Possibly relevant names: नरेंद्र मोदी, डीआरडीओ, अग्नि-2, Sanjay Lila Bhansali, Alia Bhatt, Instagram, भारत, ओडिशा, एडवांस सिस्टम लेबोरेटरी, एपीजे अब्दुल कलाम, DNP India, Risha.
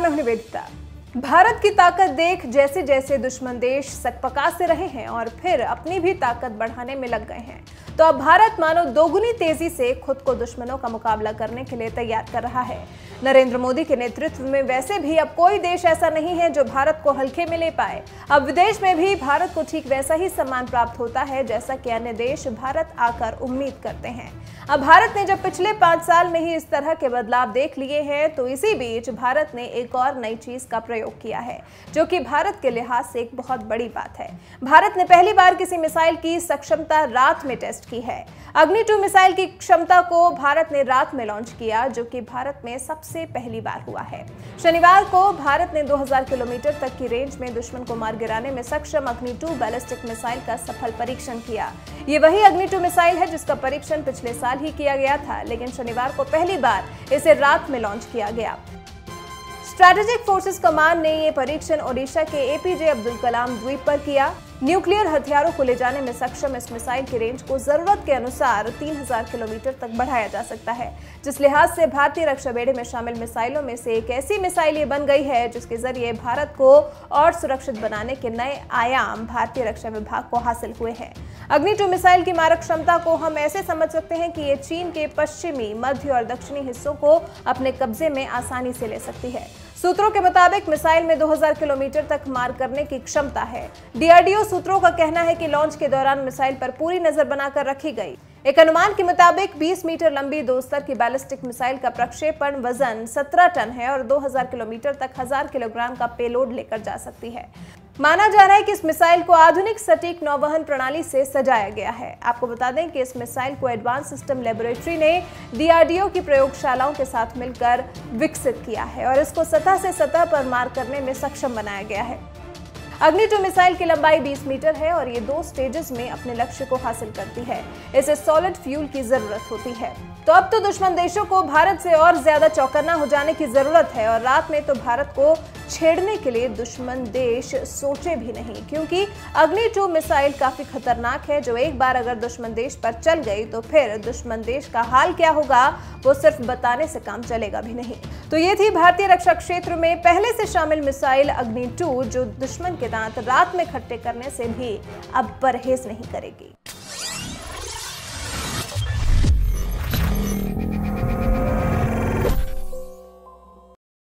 में निवेदिता। भारत की ताकत देख जैसे जैसे दुश्मन देश सकपका से रहे हैं और फिर अपनी भी ताकत बढ़ाने में लग गए हैं, तो अब भारत मानो दोगुनी तेजी से खुद को दुश्मनों का मुकाबला करने के लिए तैयार कर रहा है। नरेंद्र मोदी के नेतृत्व में वैसे भी अब कोई देश ऐसा नहीं है जो भारत को हल्के में ले पाए। अब विदेश में भी भारत को ठीक वैसा ही सम्मान प्राप्त होता है जैसा कि अन्य देश भारत आकर उम्मीद करते हैं। अब भारत ने जब पिछले 5 साल में ही इस तरह के बदलाव देख लिए हैं, तो इसी बीच भारत ने एक और नई चीज का प्रयोग किया है, जो कि भारत के लिहाज से एक बहुत बड़ी बात है। भारत ने पहली बार किसी मिसाइल की सक्षमता रात में टेस्ट की है। अग्नि-2 मिसाइल की क्षमता को भारत ने रात में लॉन्च किया, जो कि भारत में सबसे पहली बार हुआ है। शनिवार को भारत ने 2000 किलोमीटर तक की रेंज में दुश्मन को मार गिराने में सक्षम अग्नि-2 बैलिस्टिक मिसाइल का सफल परीक्षण किया। ये वही अग्नि-2 मिसाइल है जिसका परीक्षण पिछले साल ही किया गया था, लेकिन शनिवार को पहली बार इसे रात में लॉन्च किया गया। स्ट्रैटेजिक फोर्सेस कमांड ने ये परीक्षण ओडिशा के एपीजे अब्दुल कलाम द्वीप पर किया। न्यूक्लियर हथियारों को ले जाने में सक्षम इस मिसाइल की रेंज को जरूरत के अनुसार 3000 किलोमीटर तक बढ़ाया जा सकता है, जिस लिहाज से भारतीय रक्षा बेड़े में शामिल मिसाइलों में से एक ऐसी मिसाइल ये बन गई है जिसके जरिए भारत को और सुरक्षित बनाने के नए आयाम भारतीय रक्षा विभाग को हासिल हुए हैं। अग्नि-2 मिसाइल की मारक क्षमता को हम ऐसे समझ सकते हैं कि ये चीन के पश्चिमी, मध्य और दक्षिणी हिस्सों को अपने कब्जे में आसानी से ले सकती है। सूत्रों के मुताबिक मिसाइल में 2000 किलोमीटर तक मार करने की क्षमता है। डीआरडीओ सूत्रों का कहना है कि लॉन्च के दौरान मिसाइल पर पूरी नजर बनाकर रखी गई। एक अनुमान के मुताबिक 20 मीटर लंबी 2 स्तर की बैलिस्टिक मिसाइल का प्रक्षेपण वजन 17 टन है और 2000 किलोमीटर तक 1000 किलोग्राम का पेलोड लेकर जा सकती है। माना जा रहा है कि इस मिसाइल को आधुनिक सटीक नौवहन प्रणाली से सजाया गया है। आपको बता दें कि इस मिसाइल को एडवांस सिस्टम लेबोरेटरी ने डीआरडीओ की प्रयोगशालाओं के साथ मिलकर विकसित किया है और इसको सतह से सतह पर मार करने में सक्षम बनाया गया है। अग्नि-2 मिसाइल की लंबाई 20 मीटर है और ये 2 स्टेजेस में अपने लक्ष्य को हासिल करती है। इसे सॉलिड फ्यूल की जरूरत होती है। तो अब तो दुश्मन देशों को भारत से और ज्यादा चौकन्ना हो जाने की जरूरत है और रात में तो भारत को छेड़ने के लिए दुश्मन देश सोचे भी नहीं, क्योंकि अग्नि-2 मिसाइल काफी खतरनाक है, जो एक बार अगर दुश्मन देश पर चल गई तो फिर दुश्मन देश का हाल क्या होगा वो सिर्फ बताने से काम चलेगा भी नहीं। तो ये थी भारतीय रक्षा क्षेत्र में पहले से शामिल मिसाइल अग्नि-2, जो दुश्मन के दांत रात में खट्टे करने से भी अब परहेज नहीं करेगी।